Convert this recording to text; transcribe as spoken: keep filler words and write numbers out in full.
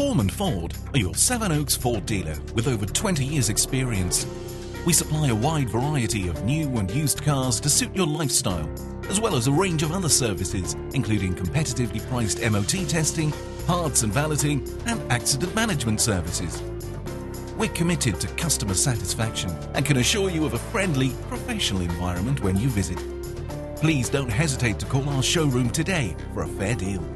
Foreman Ford are your Sevenoaks Ford dealer with over twenty years experience. We supply a wide variety of new and used cars to suit your lifestyle, as well as a range of other services, including competitively priced M O T testing, parts and valeting, and accident management services. We're committed to customer satisfaction and can assure you of a friendly, professional environment when you visit. Please don't hesitate to call our showroom today for a fair deal.